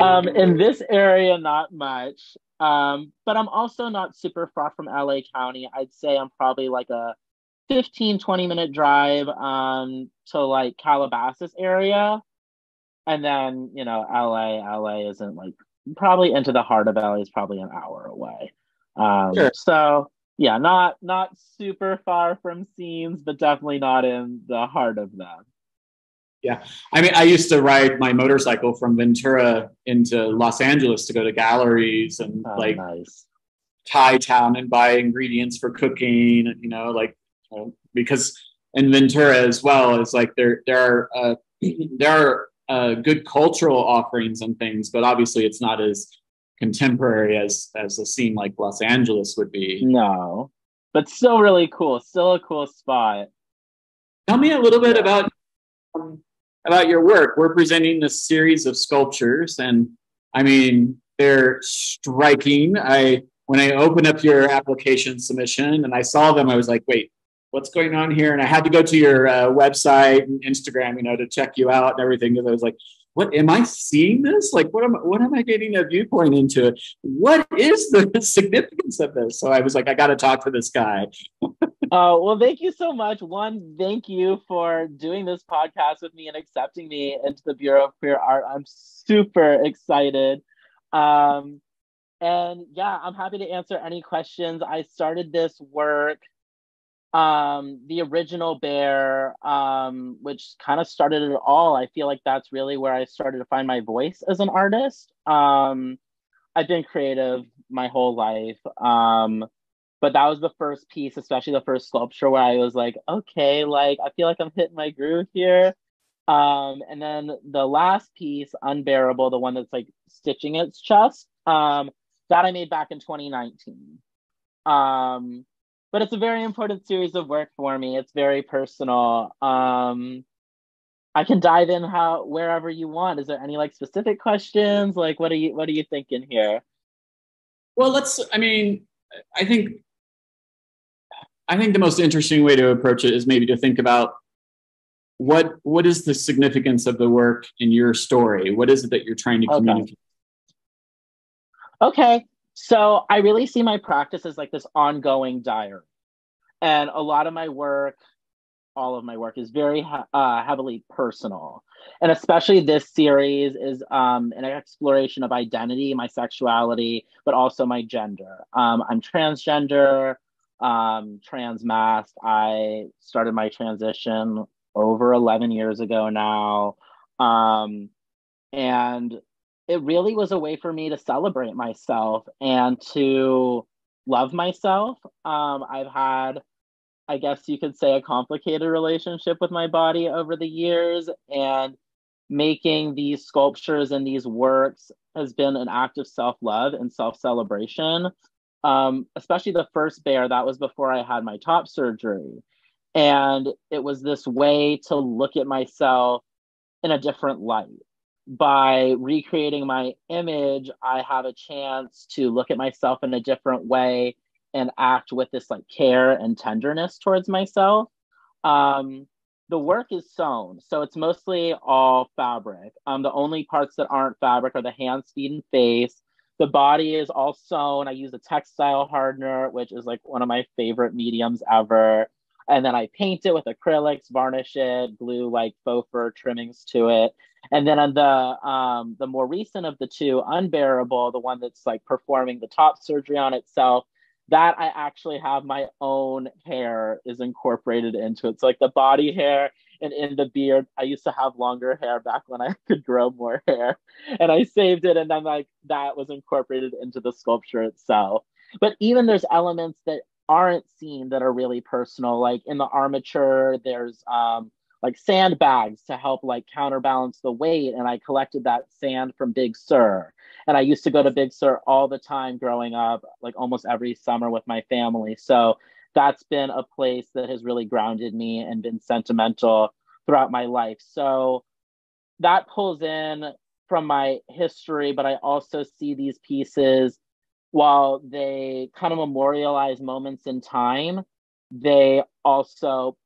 In this area, not much. But I'm also not super far from LA County. I'd say I'm probably like a 15-20 minute drive to like Calabasas area. And then, you know, LA isn't like, probably into the heart of LA is probably an hour away. Sure. So yeah, not super far from scenes, but definitely not in the heart of them. Yeah. I mean, I used to ride my motorcycle from Ventura into Los Angeles to go to galleries and like nice. Thai town and buy ingredients for cooking, you know, like, because in Ventura as well, it's like there are good cultural offerings and things, but obviously it's not as contemporary as a scene like Los Angeles would be. No, but still really cool. Still a cool spot. Tell me a little bit about your work. We're presenting this series of sculptures, and I mean, they're striking. When I opened up your application submission and I saw them, I was like, wait, what's going on here? And I had to go to your website and Instagram, you know, to check you out and everything, because I was like, what am I seeing this? Like, what am I getting a viewpoint into it? What is the significance of this? So I was like, I got to talk to this guy. Well, thank you so much. One, thank you for doing this podcast with me and accepting me into the Bureau of Queer Art. I'm super excited. And yeah, I'm happy to answer any questions. I started this work, the original bear, which kind of started it all. I feel like that's really where I started to find my voice as an artist. I've been creative my whole life, but that was the first piece, especially the first sculpture, where I was like, okay, like I feel like I'm hitting my groove here. And then the last piece, Unbearable, the one that's like stitching its chest, that I made back in 2019. But it's a very important series of work for me. It's very personal. I can dive in wherever you want. Is there any like specific questions? Like, what are you thinking here? Well, I think the most interesting way to approach it is maybe to think about what is the significance of the work in your story? What is it that you're trying to communicate? Okay. So I really see my practice as like this ongoing diary. And a lot of my work, all of my work is very heavily personal. And especially this series is an exploration of identity, my sexuality, but also my gender. I'm transgender, trans masked. I started my transition over 11 years ago now. And it really was a way for me to celebrate myself and to love myself. I've had, I guess you could say, a complicated relationship with my body over the years, and making these sculptures and these works has been an act of self-love and self-celebration. Especially the first bear, that was before I had my top surgery. And it was this way to look at myself in a different light. By recreating my image, I have a chance to look at myself in a different way and act with this like care and tenderness towards myself. The work is sewn, so it's mostly all fabric. The only parts that aren't fabric are the hands, feet, and face. The body is all sewn. I use a textile hardener, which is like one of my favorite mediums ever. And then I paint it with acrylics, varnish it, glue like faux fur trimmings to it. And then on the more recent of the two, Unbearable, the one that's like performing the top surgery on itself, that I actually have my own hair is incorporated into it. So like the body hair and in the beard, I used to have longer hair back when I could grow more hair. And I saved it, and then like that was incorporated into the sculpture itself. But even there's elements that aren't seen that are really personal. Like in the armature, there's like sandbags to help like counterbalance the weight, and I collected that sand from Big Sur. And I used to go to Big Sur all the time growing up, like almost every summer with my family. So that's been a place that has really grounded me and been sentimental throughout my life. So that pulls in from my history, but I also see these pieces, while they kind of memorialize moments in time, they also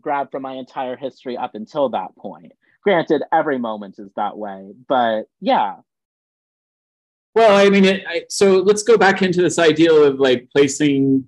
grab from my entire history up until that point. Granted, every moment is that way, but yeah. Well, I mean, so let's go back into this idea of like placing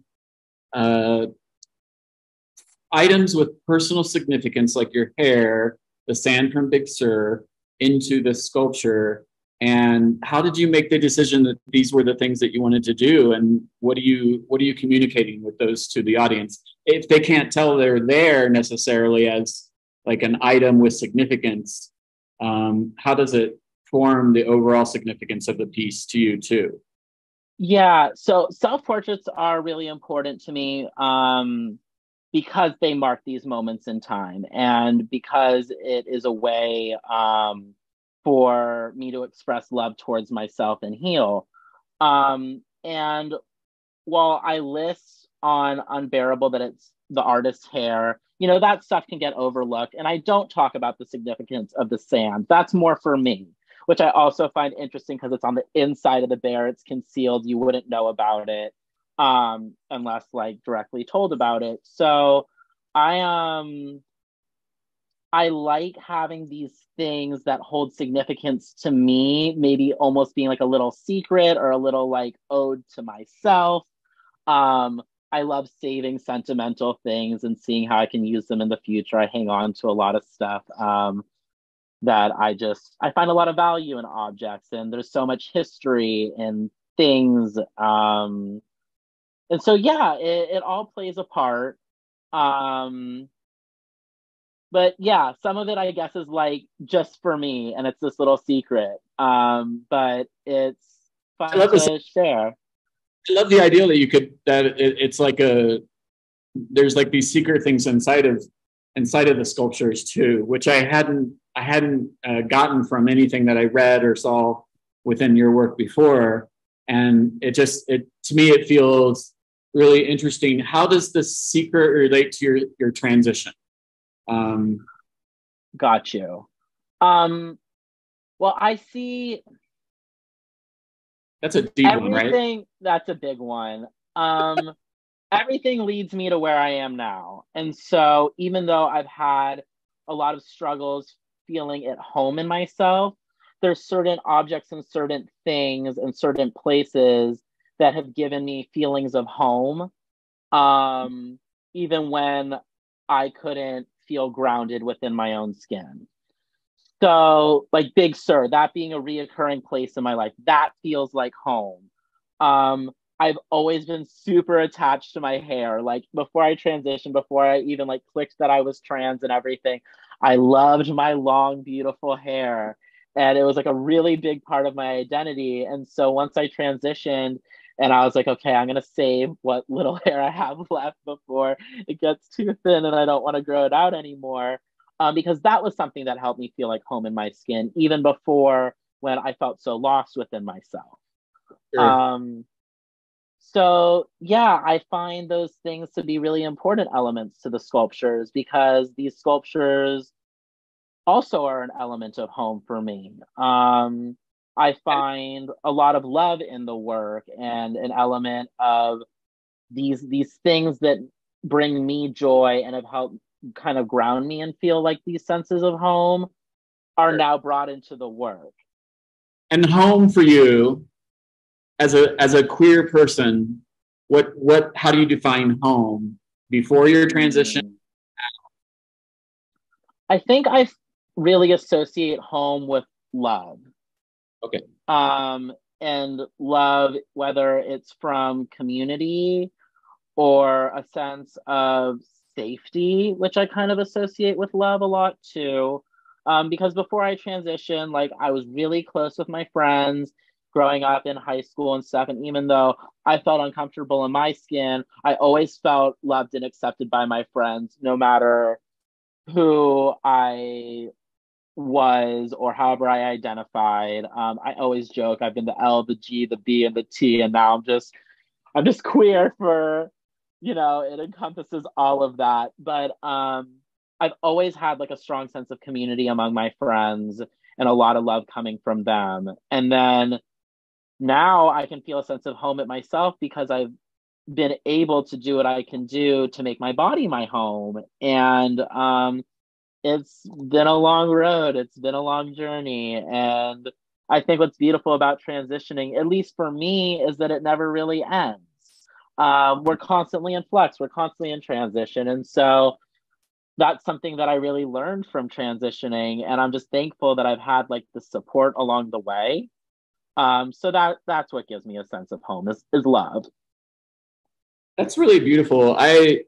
items with personal significance, like your hair, the sand from Big Sur, into the sculpture. And how did you make the decision that these were the things that you wanted to do? And what are you communicating with those to the audience? If they can't tell they're there necessarily as like an item with significance, how does it form the overall significance of the piece to you too? Yeah, so self-portraits are really important to me because they mark these moments in time, and because it is a way for me to express love towards myself and heal. And while I list on Unbearable that it's the artist's hair, you know, that stuff can get overlooked. And I don't talk about the significance of the sand. That's more for me, which I also find interesting because it's on the inside of the bear. It's concealed. You wouldn't know about it unless like directly told about it. So I like having these things that hold significance to me, maybe almost being like a little secret or a little like ode to myself. I love saving sentimental things and seeing how I can use them in the future. I hang on to a lot of stuff that I find a lot of value in objects, and there's so much history in things. And so, yeah, it all plays a part. But yeah, some of it, I guess, is like just for me, and it's this little secret. But it's fun to share. I love the idea that it's like there's like these secret things inside of the sculptures too, which I hadn't gotten from anything that I read or saw within your work before, and it to me it feels really interesting. How does this secret relate to your transition? Got you. Well, I see. That's a deep one, right? That's a big one. Everything leads me to where I am now. And so even though I've had a lot of struggles feeling at home in myself, there's certain objects and certain things and certain places that have given me feelings of home. Even when I couldn't feel grounded within my own skin. So like Big Sur, that being a reoccurring place in my life, that feels like home. I've always been super attached to my hair. Like before I transitioned, before I even like clicked that I was trans and everything, I loved my long, beautiful hair. And it was like a really big part of my identity. And so once I transitioned, and I was like, okay, I'm going to save what little hair I have left before it gets too thin and I don't want to grow it out anymore. Because that was something that helped me feel like home in my skin, even before when I felt so lost within myself. Sure. So yeah, I find those things to be really important elements to the sculptures, because these sculptures also are an element of home for me. I find a lot of love in the work and an element of these things that bring me joy and have helped kind of ground me and feel like these senses of home are now brought into the work. And home for you as a queer person, how do you define home before your transition? I think I really associate home with love. Okay. And love, whether it's from community or a sense of safety, which I kind of associate with love a lot too. Because before I transitioned, like I was really close with my friends growing up in high school and stuff. And even though I felt uncomfortable in my skin, I always felt loved and accepted by my friends, no matter who I was or however I identified. I always joke I've been the L, the G, the B, and the T, and now I'm just queer for, you know, it encompasses all of that. But I've always had like a strong sense of community among my friends and a lot of love coming from them. And then now I can feel a sense of home at myself because I've been able to do what I can do to make my body my home. And it's been a long road. It's been a long journey. And I think what's beautiful about transitioning, at least for me, is that it never really ends. We're constantly in flux. We're constantly in transition. And so that's something that I really learned from transitioning. And I'm just thankful that I've had like the support along the way. So that's what gives me a sense of home is love. That's really beautiful. I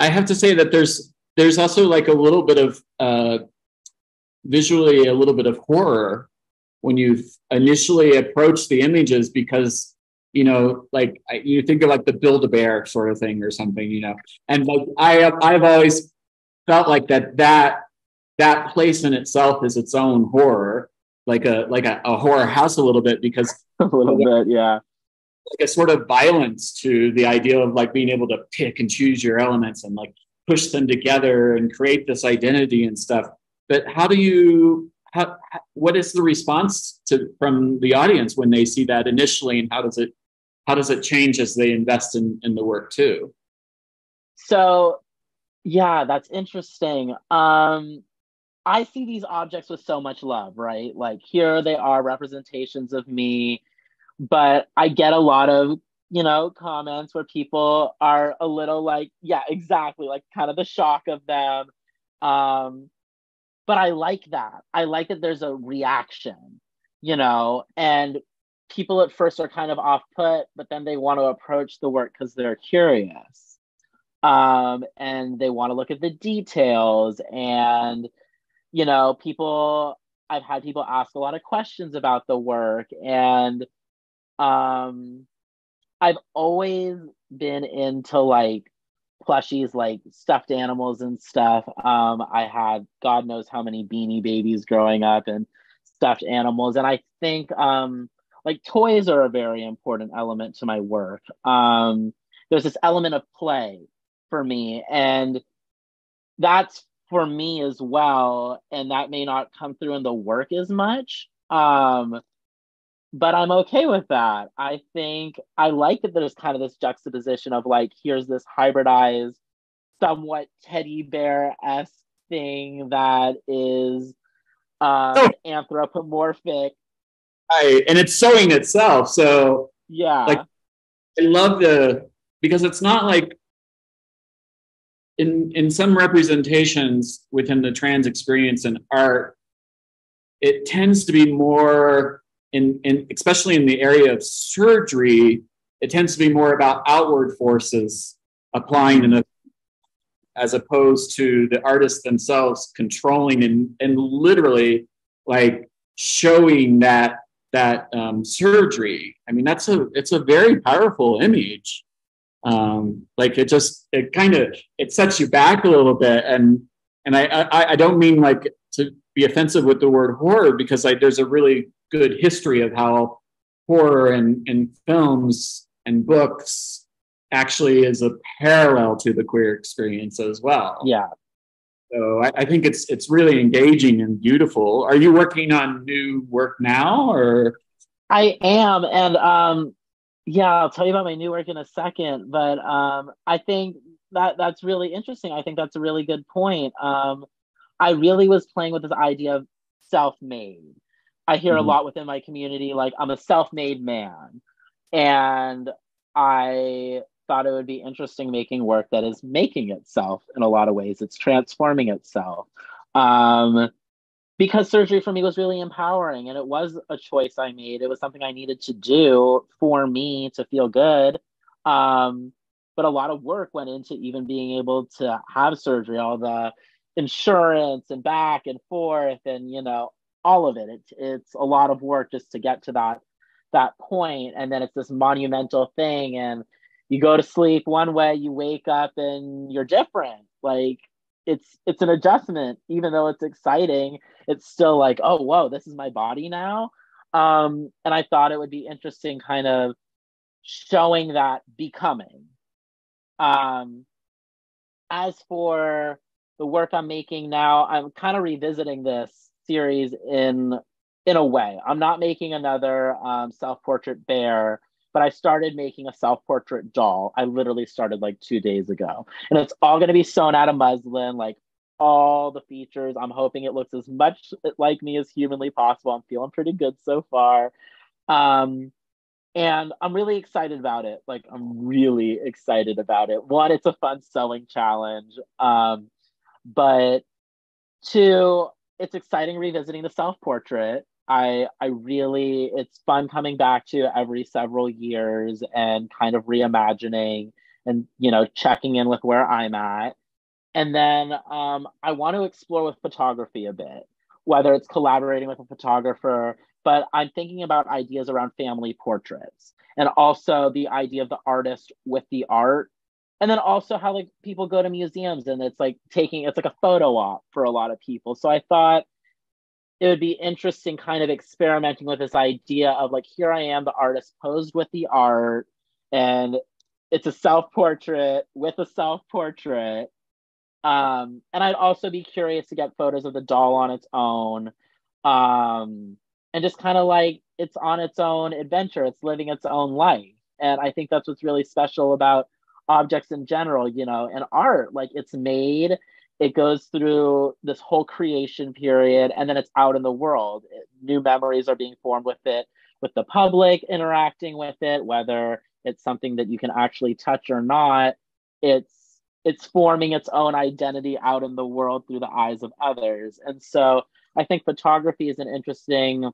have to say that there's also like a little bit of visually a little bit of horror when you initially approach the images, because you know, like you think of like the Build-A-Bear sort of thing or something, you know, and like I've always felt like that place in itself is its own horror, like a horror house a little bit, because a little bit, yeah. Like a sort of violence to the idea of like being able to pick and choose your elements and like push them together and create this identity and stuff. But what is the response from the audience when they see that initially, and how does it change as they invest in the work too? So yeah, that's interesting. I see these objects with so much love, right? Like here they are, representations of me. But I get a lot of, you know, comments where people are a little like, yeah, exactly, like kind of the shock of them. But I like that. I like that there's a reaction, you know, and people at first are kind of off put, but then they want to approach the work because they're curious. And they want to look at the details. And, you know, I've had people ask a lot of questions about the work, and I've always been into like plushies, like stuffed animals and stuff. I had God knows how many Beanie Babies growing up and stuffed animals. And I think like toys are a very important element to my work. There's this element of play for me, and that's for me as well. And that may not come through in the work as much. But I'm okay with that. I think I like that there's kind of this juxtaposition of like, here's this hybridized, somewhat teddy bear-esque thing that is anthropomorphic. Right, and it's sewing itself. So yeah, like I love because it's not like in some representations within the trans experience in art, it tends to be more. In especially in the area of surgery, it tends to be more about outward forces applying as opposed to the artists themselves controlling and literally like showing that surgery. I mean, it's a very powerful image. Like it sets you back a little bit, and I don't mean like to be offensive with the word horror, because like there's a really good history of how horror and films and books actually is a parallel to the queer experience as well. Yeah. So I think it's really engaging and beautiful. Are you working on new work now, or? I am. And yeah, I'll tell you about my new work in a second, but I think that's really interesting. I think that's a really good point. I really was playing with this idea of self-made. I hear a lot within my community, like, I'm a self-made man. And I thought it would be interesting making work that is making itself in a lot of ways. It's transforming itself. Because surgery for me was really empowering, and it was a choice I made. It was something I needed to do for me to feel good. But a lot of work went into even being able to have surgery, all the insurance and back and forth and, you know, all of it. It's a lot of work just to get to that point. And then it's this monumental thing, and you go to sleep one way, you wake up and you're different. Like it's an adjustment, even though it's exciting. It's still like, oh, whoa, this is my body now. And I thought it would be interesting kind of showing that becoming. As for the work I'm making now, I'm kind of revisiting this series in a way. I'm not making another self-portrait bear, but I started making a self-portrait doll. I literally started like 2 days ago. And it's all going to be sewn out of muslin, like all the features. I'm hoping it looks as much like me as humanly possible. I'm feeling pretty good so far. And I'm really excited about it. Like, I'm really excited about it. One, it's a fun sewing challenge. But two, it's exciting revisiting the self-portrait. I really, it's fun coming back to every several years and kind of reimagining and, you know, checking in with where I'm at. And then I want to explore with photography a bit, whether it's collaborating with a photographer, but I'm thinking about ideas around family portraits and also the idea of the artist with the art. And then also how like people go to museums and it's like taking, it's like a photo op for a lot of people. So I thought it would be interesting kind of experimenting with this idea of like, here I am, the artist posed with the art, and it's a self-portrait with a self-portrait. And I'd also be curious to get photos of the doll on its own, and just kind of like, it's on its own adventure, it's living its own life. And I think that's what's really special about objects in general, you know, and art, like it's made, it goes through this whole creation period, and then it's out in the world. New memories are being formed with it, with the public interacting with it, whether it's something that you can actually touch or not. It's forming its own identity out in the world through the eyes of others. And so I think photography is an interesting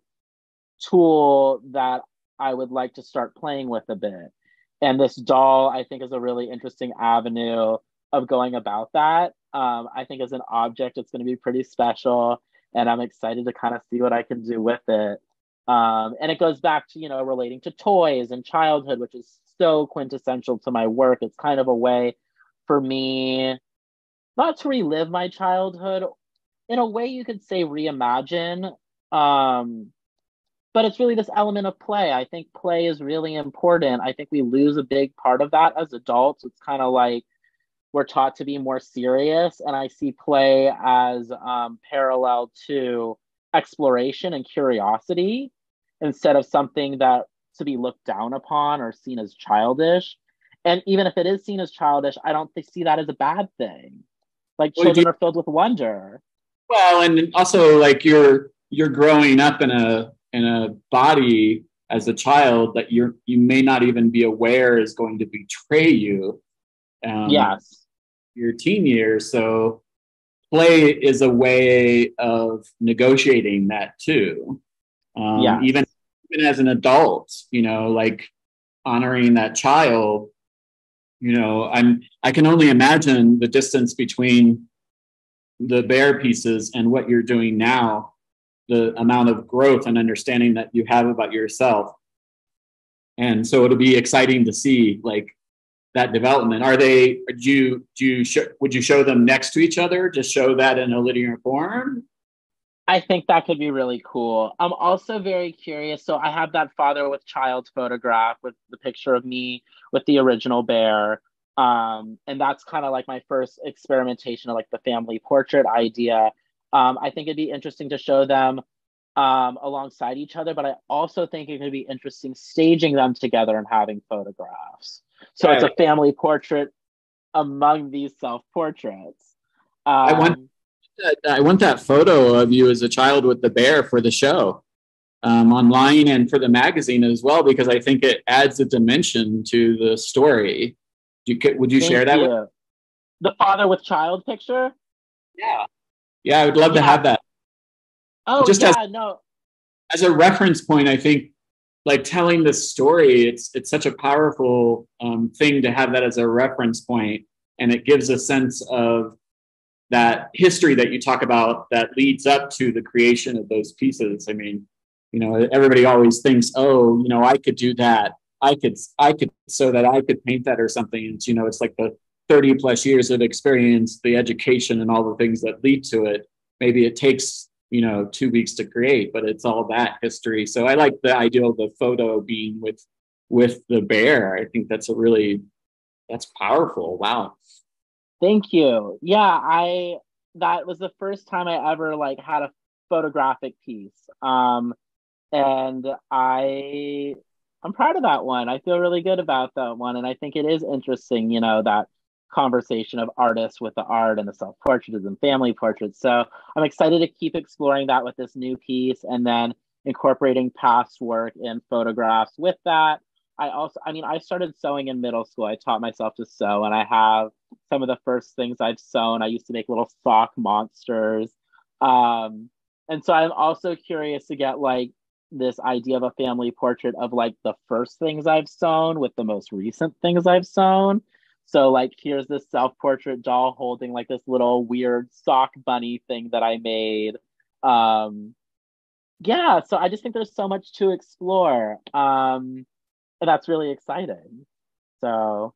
tool that I would like to start playing with a bit. And this doll, I think, is a really interesting avenue of going about that. I think as an object, it's going to be pretty special, and I'm excited to kind of see what I can do with it. And it goes back to, you know, relating to toys and childhood, which is so quintessential to my work. It's kind of a way for me, not to relive my childhood, in a way you could say reimagine, but it's really this element of play. I think play is really important. I think we lose a big part of that as adults. It's kind of like we're taught to be more serious, and I see play as parallel to exploration and curiosity instead of something that to be looked down upon or seen as childish. And even if it is seen as childish, I don't see that as a bad thing. Like, children are filled with wonder. Well, and also like you're growing up in a body as a child that you may not even be aware is going to betray you. Yes. Your teen years. So play is a way of negotiating that too. Yeah. Even as an adult, you know, like honoring that child. You know, I can only imagine the distance between the bare pieces and what you're doing now, the amount of growth and understanding that you have about yourself. And so it'll be exciting to see like that development. Would you show them next to each other? Just show that in a linear form? I think that could be really cool. I'm also very curious. So I have that father with child photograph with the picture of me with the original bear. And that's kind of like my first experimentation of like the family portrait idea. I think it'd be interesting to show them alongside each other, but I also think it could be interesting staging them together and having photographs. So It's a family portrait among these self-portraits. I want that photo of you as a child with the bear for the show online and for the magazine as well, because I think it adds a dimension to the story. Would you share that with the father with child picture? Yeah, I would love to have that. Oh, just as a reference point, I think like telling this story, it's such a powerful thing to have that as a reference point, and it gives a sense of that history that you talk about that leads up to the creation of those pieces. I mean, you know, everybody always thinks, oh, you know, I could do that. I could sew that, I could paint that or something. And, you know, it's like the 30 plus years of experience, the education and all the things that lead to it. Maybe it takes, you know, 2 weeks to create, but it's all that history. So I like the idea of the photo being with the bear. I think that's that's powerful. Wow. Thank you. Yeah, that was the first time I ever like had a photographic piece. And I'm proud of that one. I feel really good about that one. And I think it is interesting, you know, that conversation of artists with the art and the self-portraits and family portraits. So I'm excited to keep exploring that with this new piece and then incorporating past work and photographs with that. I started sewing in middle school. I taught myself to sew, and I have some of the first things I've sewn. I used to make little sock monsters. And so I'm also curious to get like this idea of a family portrait of like the first things I've sewn with the most recent things I've sewn. So like, here's this self-portrait doll holding like this little weird sock bunny thing that I made. Yeah, so I just think there's so much to explore. And that's really exciting. So.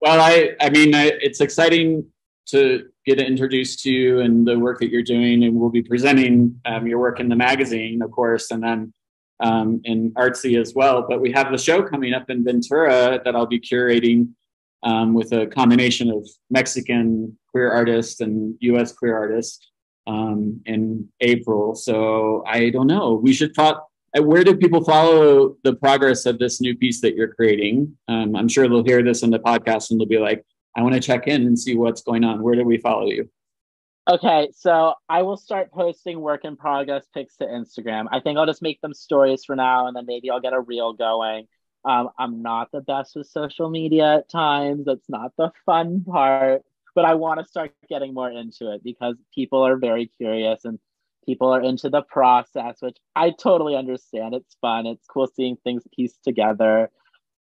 Well, it's exciting to get introduced to you and the work that you're doing, and we'll be presenting your work in the magazine, of course, and then in Artsy as well. But we have the show coming up in Ventura that I'll be curating with a combination of Mexican queer artists and US queer artists in April. So I don't know, we should talk. Where do people follow the progress of this new piece that you're creating? I'm sure they'll hear this in the podcast and they'll be like, I want to check in and see what's going on. Where do we follow you? Okay, so I will start posting work in progress pics to Instagram. I think I'll just make them stories for now, and then maybe I'll get a reel going. I'm not the best with social media at times. That's not the fun part, but I want to start getting more into it because people are very curious and people are into the process, which I totally understand. It's fun. It's cool seeing things pieced together.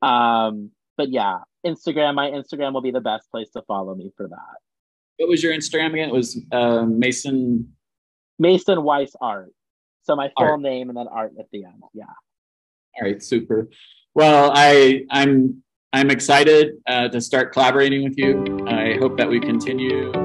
But yeah, my Instagram will be the best place to follow me for that. What was your Instagram again? It was Mason Weiss Art. So my full name and then art at the end. Yeah. All right. Super. Well, I'm excited to start collaborating with you. I hope that we continue.